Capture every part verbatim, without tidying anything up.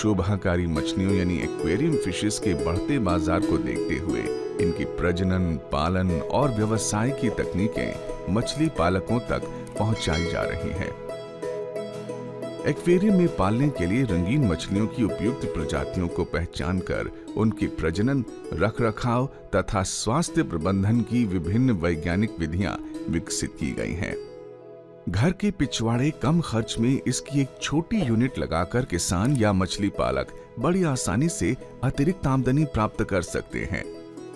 शोभाकारी मछलियों यानी aquarium fishes के बढ़ते बाजार को देखते हुए इनकी प्रजनन, पालन और व्यवसाय की तकनीकें मछली पालकों तक पहुंचाई जा रही हैं। एक्वेरियम में पालने के लिए रंगीन मछलियों की उपयुक्त प्रजातियों को पहचान कर उनकी प्रजनन, रखरखाव तथा स्वास्थ्य प्रबंधन की विभिन्न वैज्ञानिक विधियां विकसित की गई हैं। घर के पिछवाड़े कम खर्च में इसकी एक छोटी यूनिट लगाकर किसान या मछली पालक बड़ी आसानी से अतिरिक्त आमदनी प्राप्त कर सकते हैं।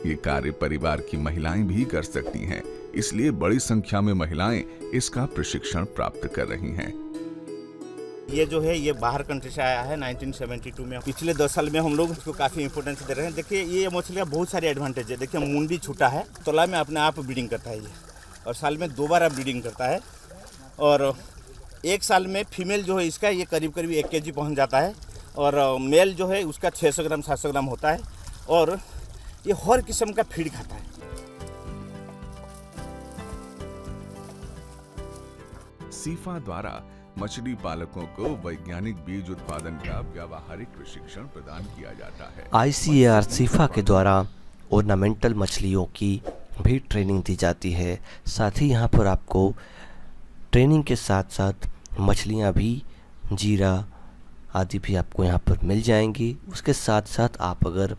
ये कार्य परिवार की महिलाएं भी कर सकती हैं, इसलिए बड़ी संख्या में महिलाएं इसका प्रशिक्षण प्राप्त कर रही हैं। ये जो है ये बाहर कंट्री से आया है नाइनटीन सेवेंटी टू में। पिछले दस साल में हम लोग इसको काफ़ी इंपोर्टेंस दे रहे हैं। देखिए ये मछलियाँ बहुत सारे एडवांटेज है। देखिए मुंडी छूटा है, तोला में अपने आप ब्रीडिंग करता है ये, और साल में दो बार आप ब्रीडिंग करता है, और एक साल में फीमेल जो है इसका ये करीब करीब एक के जी पहुँच जाता है, और मेल जो है उसका छः सौ ग्राम सात सौ ग्राम होता है, और ये हर किस्म का फीड खाता है। सीफा द्वारा मछली पालकों को वैज्ञानिक बीज उत्पादन का व्यावहारिक प्रशिक्षण प्रदान किया जाता है। आई सी ए आर सीफा के द्वारा ऑर्नामेंटल मछलियों की भी ट्रेनिंग दी जाती है। साथ ही यहाँ पर आपको ट्रेनिंग के साथ साथ मछलियाँ भी, जीरा आदि भी आपको यहाँ पर मिल जाएंगी। उसके साथ साथ आप अगर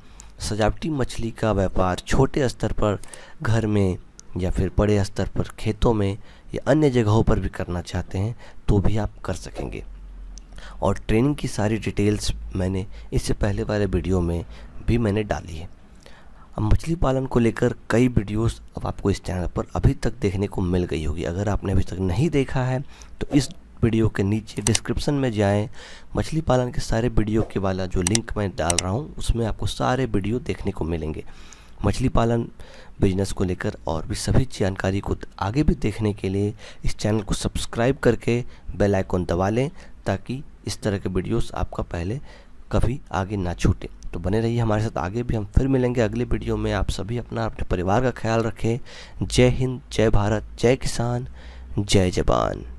सजावटी मछली का व्यापार छोटे स्तर पर घर में या फिर बड़े स्तर पर खेतों में या अन्य जगहों पर भी करना चाहते हैं तो भी आप कर सकेंगे। और ट्रेनिंग की सारी डिटेल्स मैंने इससे पहले वाले वीडियो में भी मैंने डाली है। अब मछली पालन को लेकर कई वीडियोस अब आपको इस चैनल पर अभी तक देखने को मिल गई होगी। अगर आपने अभी तक नहीं देखा है तो इस वीडियो के नीचे डिस्क्रिप्शन में जाएं, मछली पालन के सारे वीडियो के वाला जो लिंक मैं डाल रहा हूं उसमें आपको सारे वीडियो देखने को मिलेंगे। मछली पालन बिजनेस को लेकर और भी सभी जानकारी को आगे भी देखने के लिए इस चैनल को सब्सक्राइब करके बेल आइकॉन दबा लें ताकि इस तरह के वीडियोस आपका पहले कभी आगे ना छूटे। तो बने रहिए हमारे साथ, आगे भी हम फिर मिलेंगे अगले वीडियो में। आप सभी अपना अपने परिवार का ख्याल रखें। जय हिंद, जय भारत, जय किसान, जय जवान।